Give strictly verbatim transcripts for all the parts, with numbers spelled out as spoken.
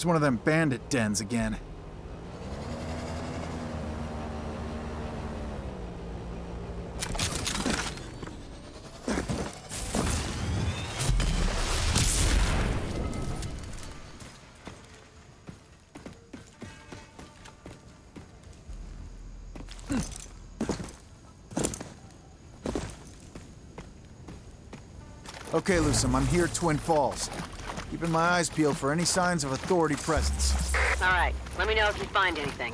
It's one of them bandit dens again. Okay, Lucem, I'm here at Twin Falls. Keeping my eyes peeled for any signs of Authority presence. All right, let me know if you find anything.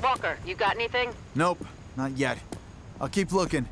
Walker, you got anything? Nope, not yet. I'll keep looking.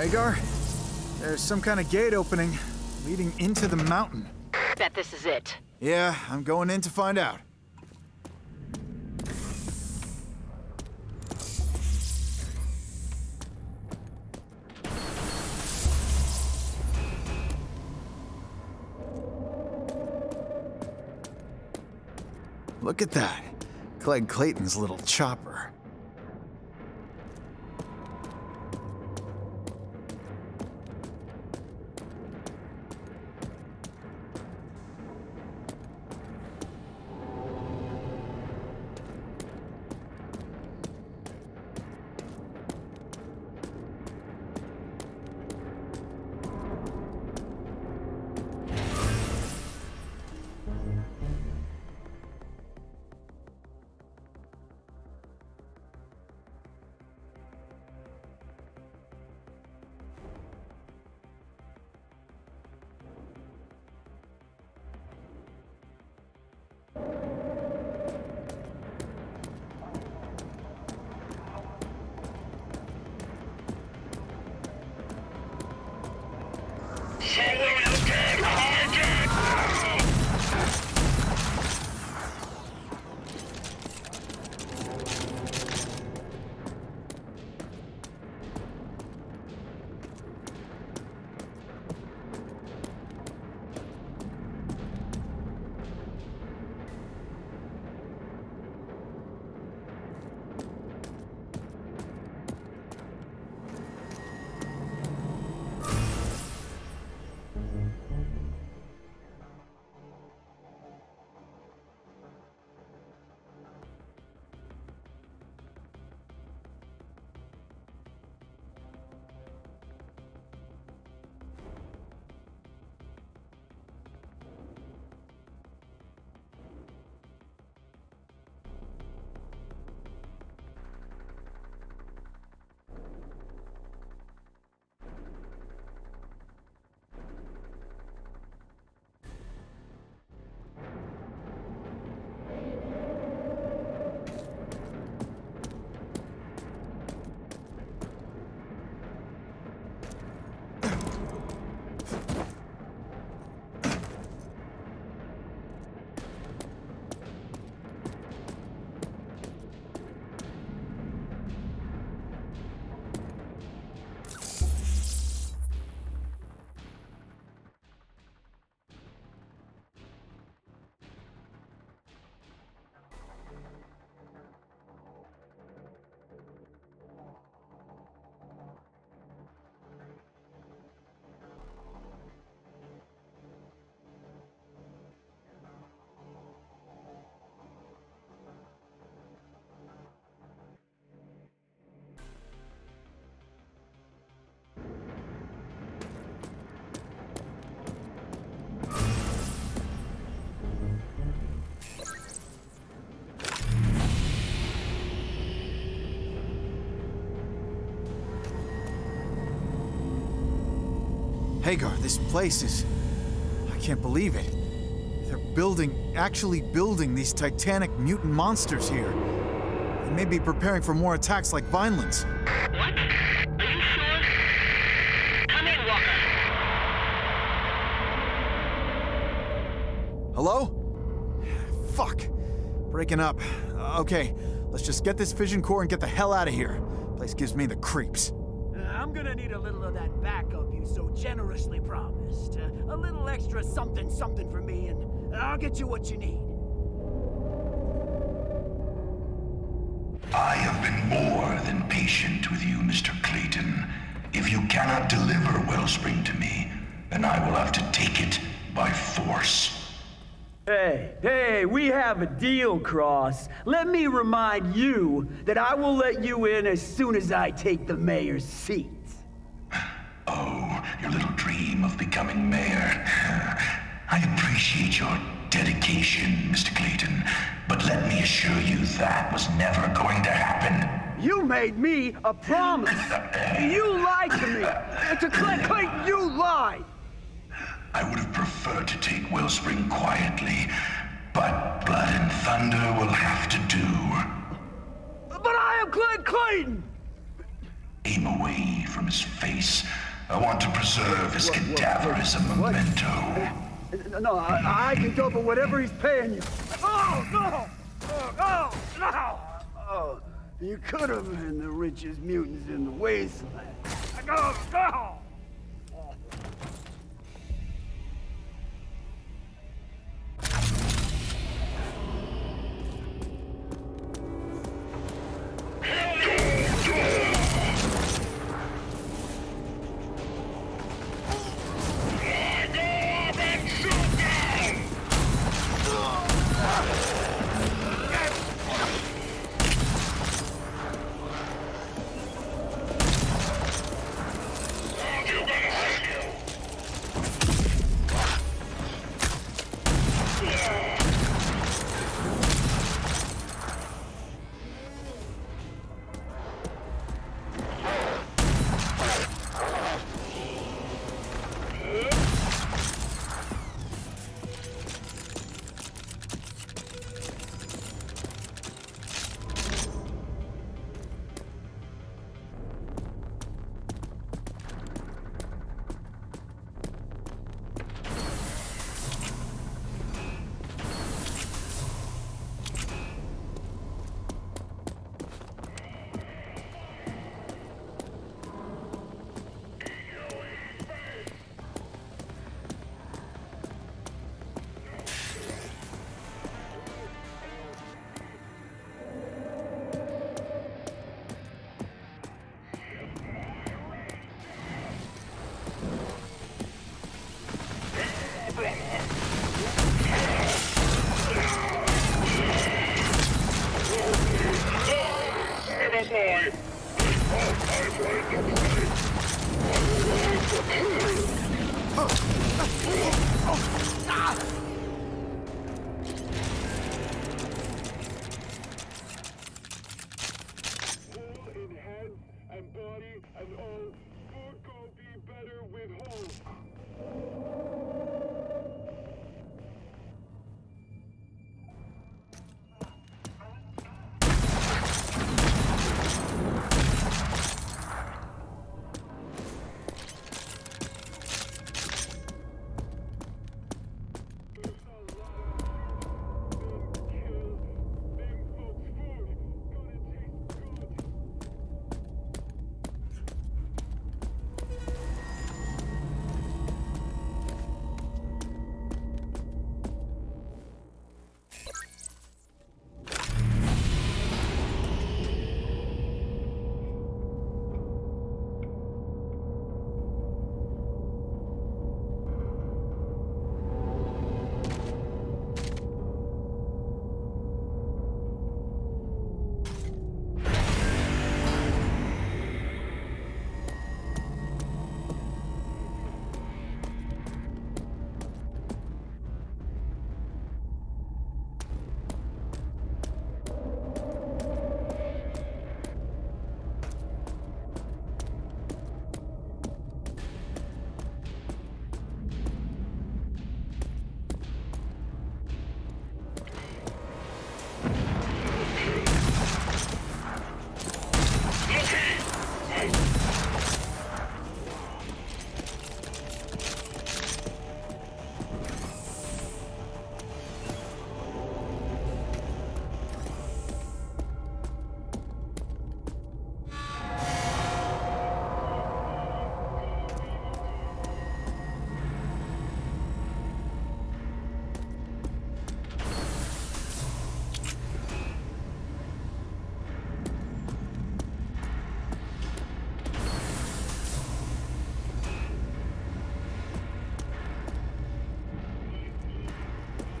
Hagar, there's some kind of gate opening leading into the mountain. Bet this is it. Yeah, I'm going in to find out. Look at that. Clegg Clayton's little chopper. Hagar, this place is... I can't believe it. They're building, actually building these titanic mutant monsters here. They may be preparing for more attacks like Vineland's. What? Are you sure? Come in, Walker. Hello? Fuck. Breaking up. Uh, okay, let's just get this fission core and get the hell out of here. Place gives me the creeps. I'm gonna need a little of that backup you so generously promised. Uh, a little extra something something for me, and I'll get you what you need. I have been more than patient with you, Mister Clayton. If you cannot deliver Wellspring to me, then I will have to take it by force. Hey, hey, we have a deal, Cross. Let me remind you that I will let you in as soon as I take the mayor's seat. Oh, your little dream of becoming mayor. I appreciate your dedication, Mister Clayton, but let me assure you that was never going to happen. You made me a promise. You lied to me. To Clegg Clayton, you lied. I would have preferred to take Wellspring quietly, but Blood and Thunder will have to do. But I am Clint Clayton! Aim away for from his face. I want to preserve his what, cadaver what, as a memento. What? No, I, I can go for whatever he's paying you. Oh, no! Oh, oh no! Oh, you could have been the richest mutants in the wasteland. I go, go!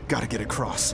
Gotta get across.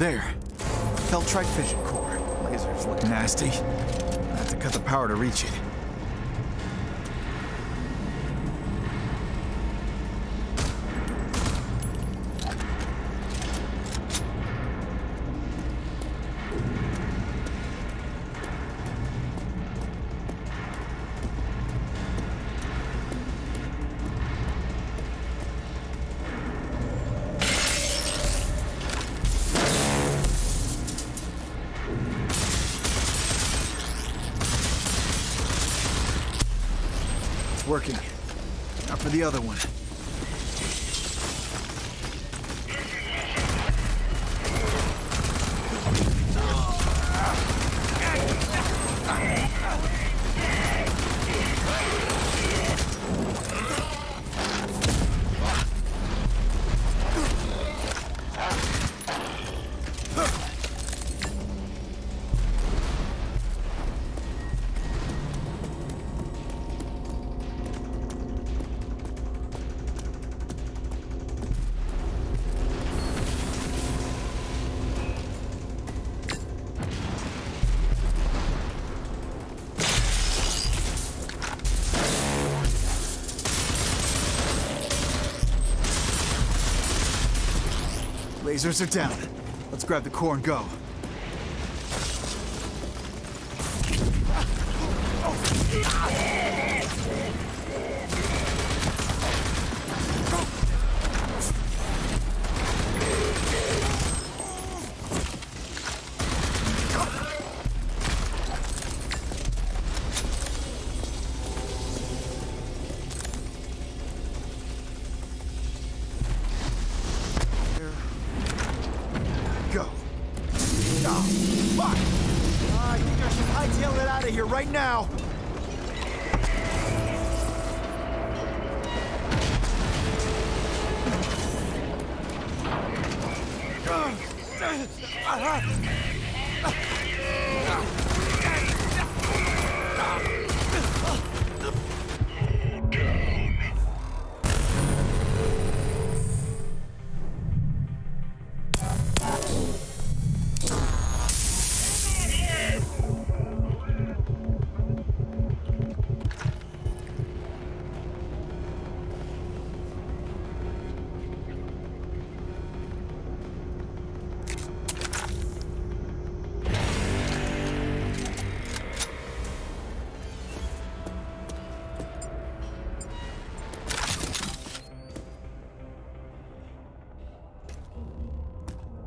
There. Feltrite Fission Core. Lasers look nasty. I have to cut the power to reach it. Working. Now for the other one. Lasers are down. Let's grab the core and go.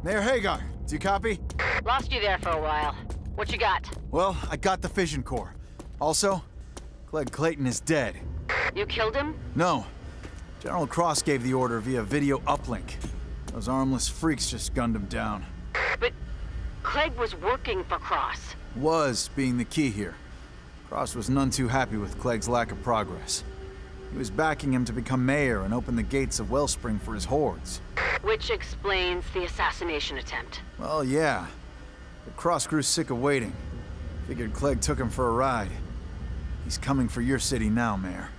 Mayor Hagar, do you copy? Lost you there for a while. What you got? Well, I got the fission core. Also, Clegg Clayton is dead. You killed him? No. General Cross gave the order via video uplink. Those armless freaks just gunned him down. But Clegg was working for Cross. Was being the key here. Cross was none too happy with Clegg's lack of progress. He was backing him to become mayor and open the gates of Wellspring for his hordes. Which explains the assassination attempt. Well, yeah. But Cross grew sick of waiting. Figured Clegg took him for a ride. He's coming for your city now, Mayor.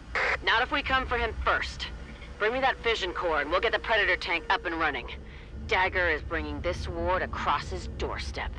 Not if we come for him first. Bring me that fission core and we'll get the Predator tank up and running. Dagger is bringing this war to Cross's doorstep.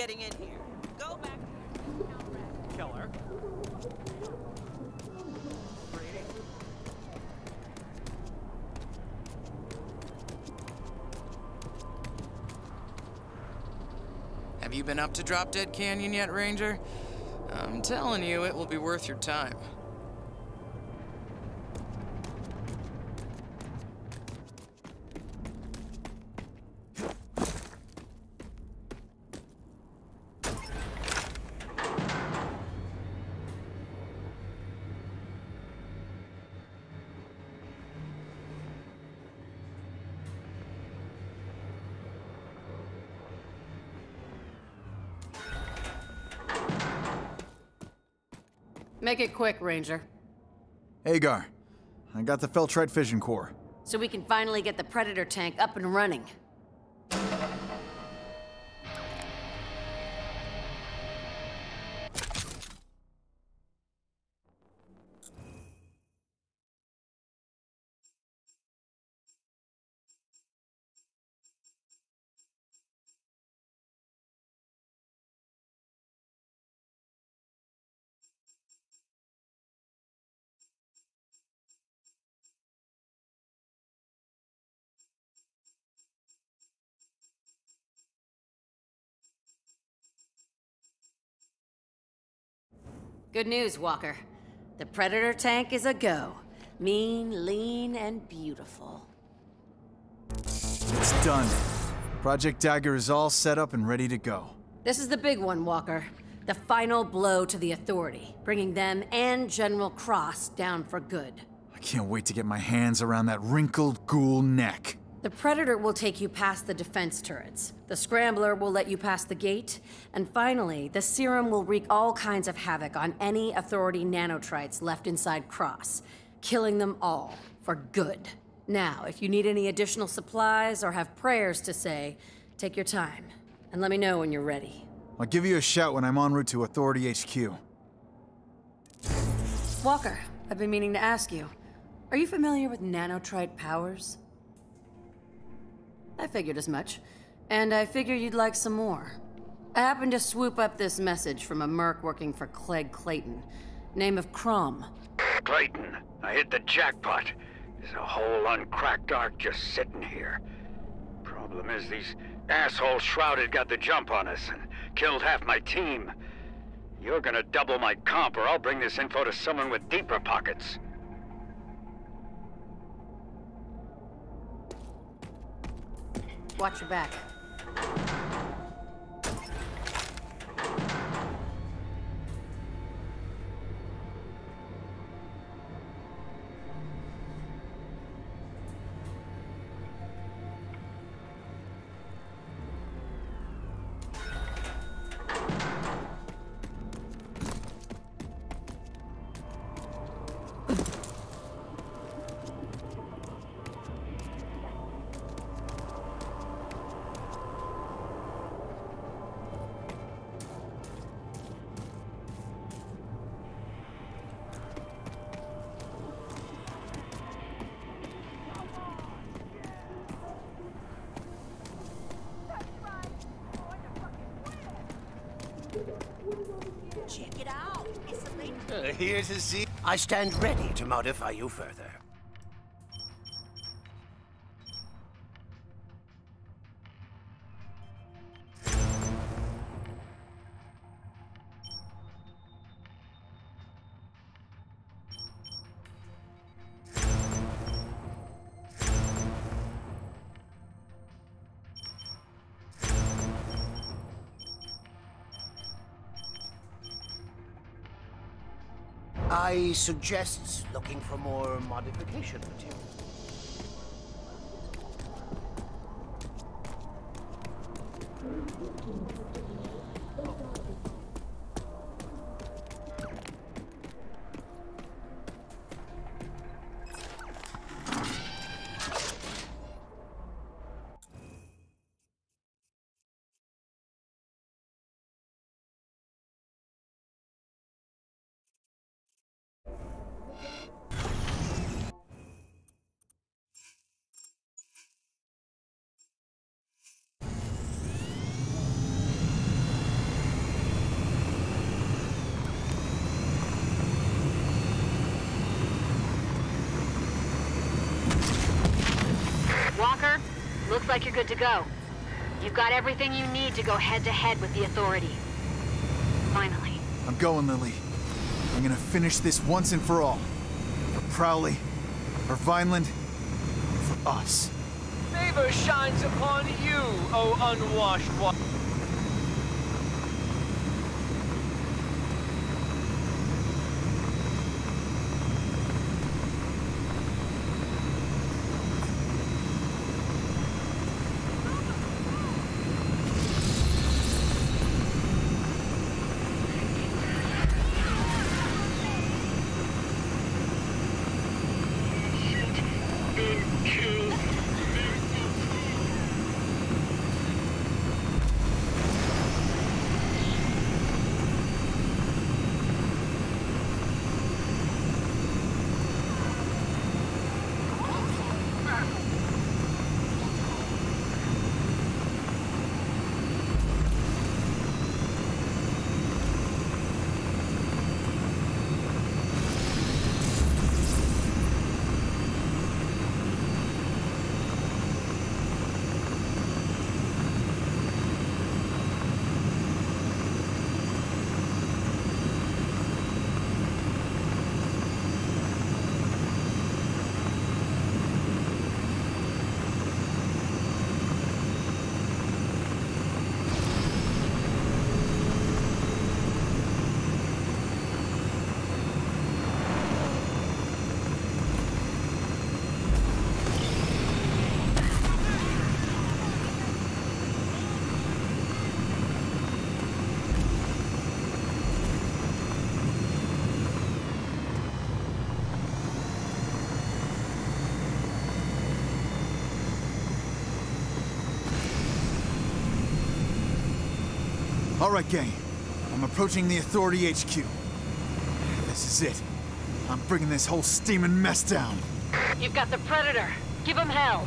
getting in here. Go back to the Keller. Have you been up to Drop Dead Canyon yet, Ranger? I'm telling you, it will be worth your time. Make it quick, Ranger. Hagar, I got the Feltrite Fission Core. So we can finally get the Predator tank up and running. Good news, Walker. The Predator tank is a go. Mean, lean, and beautiful. It's done. Project Dagger is all set up and ready to go. This is the big one, Walker. The final blow to the Authority, bringing them and General Cross down for good. I can't wait to get my hands around that wrinkled ghoul neck. The Predator will take you past the defense turrets, the Scrambler will let you past the gate, and finally, the Serum will wreak all kinds of havoc on any Authority nanotrites left inside Cross, killing them all for good. Now, if you need any additional supplies or have prayers to say, take your time, and let me know when you're ready. I'll give you a shout when I'm en route to Authority H Q. Walker, I've been meaning to ask you, are you familiar with nanotrite powers? I figured as much, and I figure you'd like some more. I happened to swoop up this message from a merc working for Clegg Clayton, name of Crom. Clayton, I hit the jackpot. There's a whole uncracked arc just sitting here. Problem is, these assholes shrouded got the jump on us and killed half my team. You're gonna double my comp, or I'll bring this info to someone with deeper pockets. Watch your back. Here to see. I stand ready to modify you further. I suggests looking for more modification material. like you're good to go. You've got everything you need to go head-to-head with the Authority. Finally. I'm going, Lily. I'm gonna finish this once and for all. For Prowley, for Vineland, for us. Favor shines upon you, O unwashed one. All right, gang. I'm approaching the Authority H Q. This is it. I'm bringing this whole steaming mess down. You've got the Predator. Give him hell.